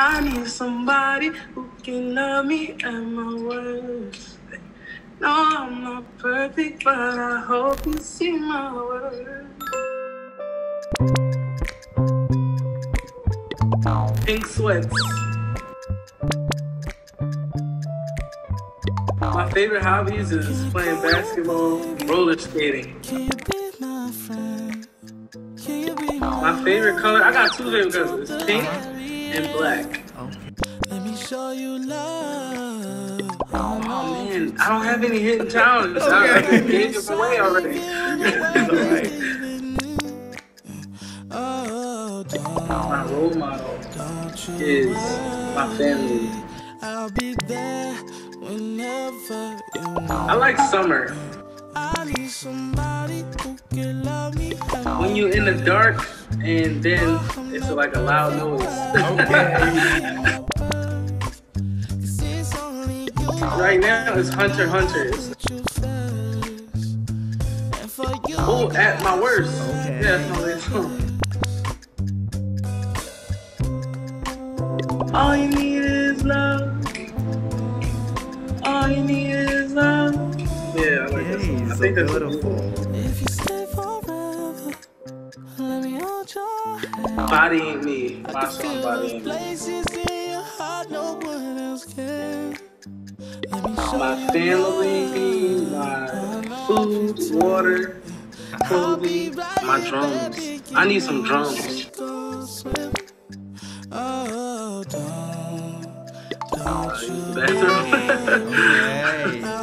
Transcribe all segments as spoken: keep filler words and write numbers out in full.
I need somebody who can love me at my worst. No, I'm not perfect, but I hope you see my worth. Pink Sweat$. My favorite hobbies is playing basketball, roller skating. My favorite color, I got two favorite colors, it's pink and black. Let me show you love. Oh man, I don't have any hidden talents. Okay. I have been gave them away already. My role model is my family. I'll be there whenever you want. I like summer. I need somebody who can love me. When you're in the dark and then it's like a loud noise. Okay. Right now it's Hunter Hunter. Oh, At My Worst. Okay. Yeah, that's my latest song. All you need is love. All you need is love. Yeah, I like yeah, this one. I so think that's beautiful. If you stay forever, let me hold your hand. Body Ain't Me. My song, Body Ain't Me. My family, my food, water, clothing, my drums. I need some drums. Oh, I'll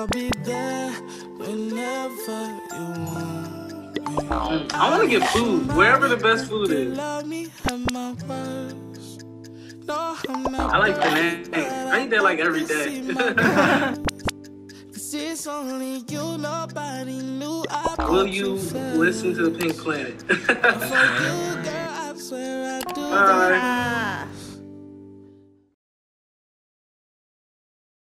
be there whenever you want. I want to get food, wherever the best food is. I like Penang. I eat that like every day. Will you listen to the Pink Planet? Bye.